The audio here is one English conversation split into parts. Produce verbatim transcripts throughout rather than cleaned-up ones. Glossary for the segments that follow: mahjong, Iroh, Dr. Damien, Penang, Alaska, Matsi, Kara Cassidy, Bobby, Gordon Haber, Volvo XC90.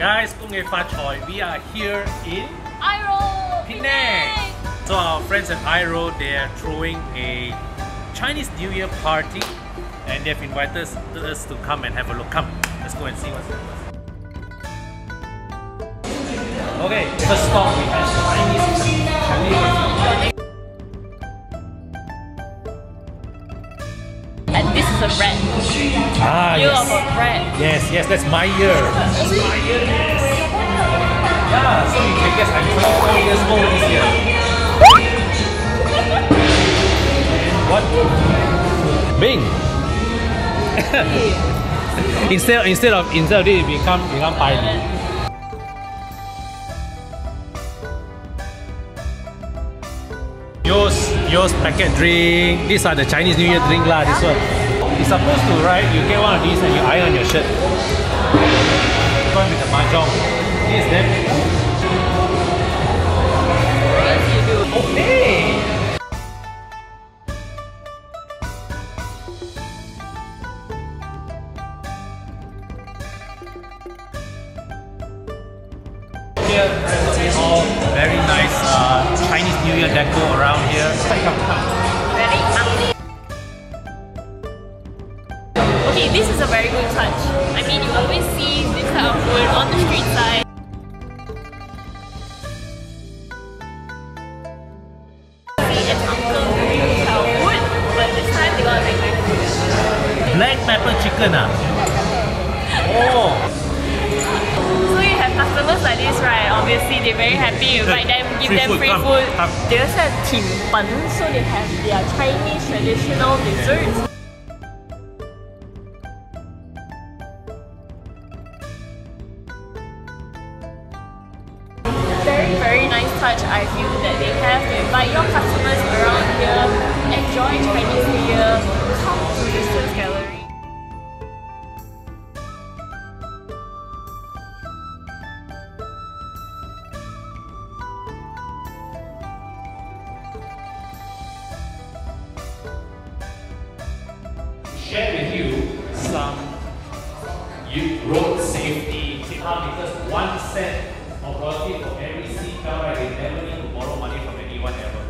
Guys, we are here in Iroh, Penang. So our friends at Iroh, they are throwing a Chinese New Year party, and they've invited us, us to come and have a look. Come, let's go and see what's going on. Okay, first stop we have Chinese Chinese. And this is a bread. Ah, year yes. Of a bread. Yes, yes, that's my year. That's my year. Yes. Yeah, so you can guess I'm twenty-four years old this year. What? Bing. instead, instead of instead of it, become become Pailing. Yours, yours packet drink. These are the Chinese New Year drink lah. This one. It's supposed to, right? You get one of these and you iron on your shirt. Going with the mahjong. This is them. Okay. Here, it's all very nice uh, Chinese New Year deco around here. Very lovely. Okay, this is a very good touch. I mean, you always see this kind of food on the street side. See an uncle doing sour food, but this time they got a big food. Black pepper chicken, ah? Oh! Customers like this, right? Obviously, they're very happy. You invite them, give free them food, free come, food. Come. They also have timpan, so they have their Chinese traditional desserts. Very, very nice touch. I feel that they have to invite your customers around here, enjoy Chinese New Year, come to the Distance Gallery. Share with you some road safety tips, because one cent of royalty for every seatbelt, I never need to borrow money from anyone ever.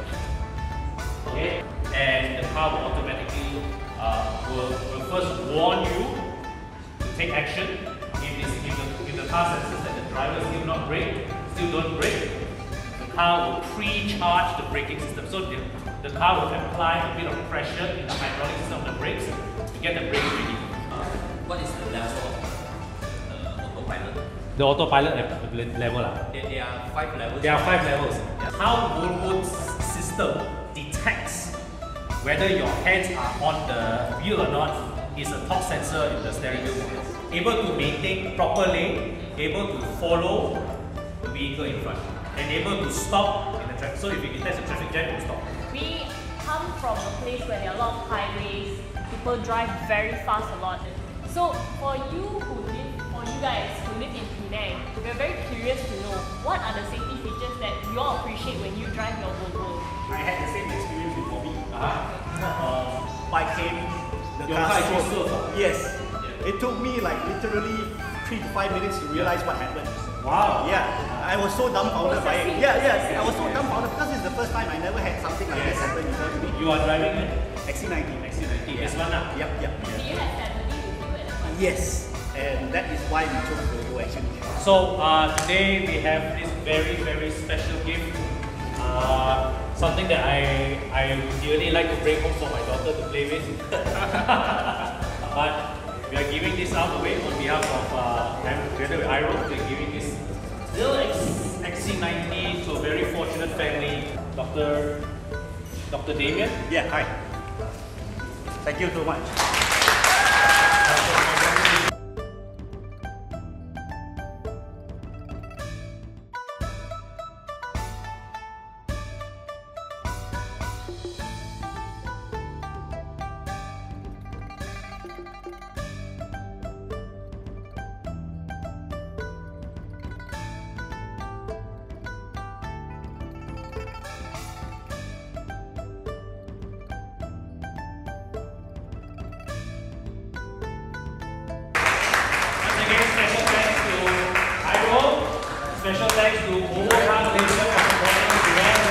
Okay? And the car will automatically uh, will, will first warn you to take action. If, this, if, the, if the car senses that the driver still not brake, still don't brake, the car will pre-charge the braking system. So the, the car will apply a bit of pressure in the hydraulic system of the brakes. Get the brake ready. Uh, what is the level of uh, autopilot? The autopilot level? Uh. There, there are five levels. There are five levels. Yeah. How Volvo's system detects whether your hands are on the wheel or not is a torque sensor in the steering wheel. Able to maintain proper lane, able to follow the vehicle in front, and able to stop in the traffic. So if it detects a traffic jam, it will stop. We come from a place where there are a lot of highways. People drive very fast a lot. So for you who live, for you guys who live in Penang, we're very curious to know what are the safety features that you all appreciate when you drive your Volvo. I had the same experience with Bobby. Uh-huh. I came, the car stopped. Yes. Yeah. It took me like literally three to five minutes to realize what happened. Wow. Yeah. I was so dumbfounded by it. Yeah, yeah. I was so dumbfounded because it's the first time I never had something like yes. this happen to me. You are driving it? X C ninety. This one up? Yep, yep. Do you have family with you at the time? Yes, and that is why we chose Volvo actually. So uh, today we have this very, very special gift. Uh, something that I, I would really like to bring home for my daughter to play with. But we are giving this out away on behalf of uh, together with Iroh. We are giving this little X C ninety to a very fortunate family. Doctor Doctor Damien? Yeah, hi. Thank you so much. Special thanks to Volvo X C ninety for supporting the event.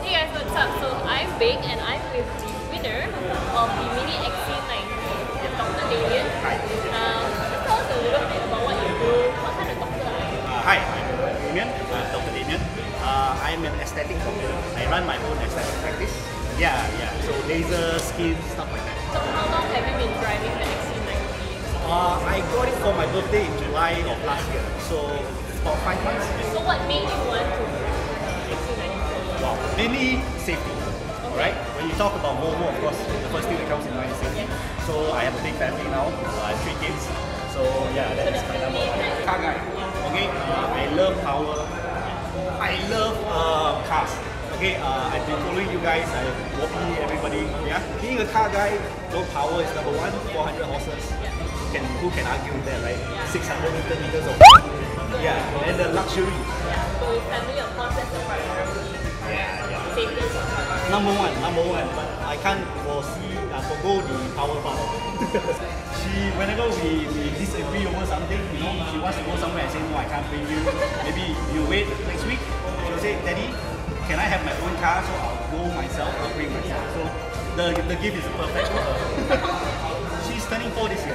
Hey guys, what's up? So I'm Big and I'm with the winner of the Mini X C ninety, Doctor Damien. Hi. Um, tell us a little bit about what you do. What kind of doctor are you? Uh, hi, I'm Damien. I'm Doctor Damien. Uh, I'm an aesthetic doctor. I run my own aesthetic practice. Yeah, yeah. So laser, skin, stuff like that. So how long have you been driving the X C ninety? Uh, I got it for my birthday in July of last year. So about five months. So what made you want to X C ninety? Well, mainly safety. Okay. Alright? When you talk about Volvo, of course, the first thing that comes in mind is safety. Yeah. So I have a big family now. I have three kids. So yeah, that so is my number one. Car guy. Okay? Uh, I love power. I love uh, cars. Okay? Uh, I've been following you guys. I've been walking everybody. Yeah? Being a car guy, no power is number one. four hundred horses. Who can, who can argue with that, right? Yeah. six hundred meters of Yeah, and the luxury. Yeah, so with family, of course, that's the priority. Yeah, yeah. Safety is the priority. Number one, number one. But I can't foresee, uh, forgo the power bar. She, whenever we, we disagree over something, you know, she wants to go somewhere, I say, no, I can't bring you. Maybe you wait next week. She'll say, Daddy, can I have my own car? So I'll go myself, I'll bring myself. So the, the gift is perfect for her. She's turning four this year.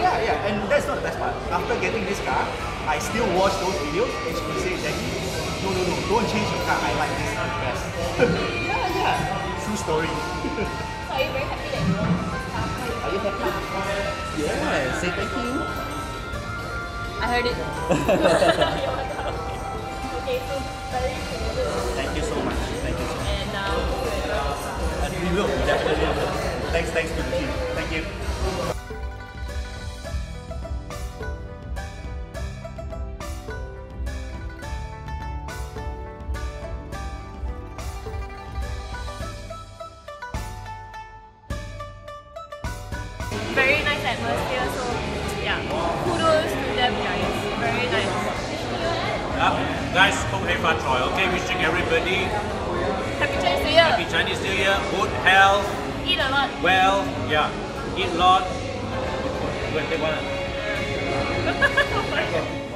Yeah, yeah, and that's not the best part. After getting this car, I still watch those videos and she would say, Daddy, no, no, no, don't change your car, I like this one best. Yeah, yeah. True story. So are you very happy that you want this car? Are you happy? Yeah, say thank you. I heard it. Okay, so very good. Thank you so much. Thank you so much. And now, uh, we will definitely. Thanks, thanks to the team. Thank you. Very nice atmosphere, so yeah, kudos to them guys, very nice. Yeah, guys, hope you have fun, Troy. Okay, wishing everybody Happy Chinese New Year! Happy Chinese New Year, good health, eat a lot. Well, yeah, eat a lot. Go and take one.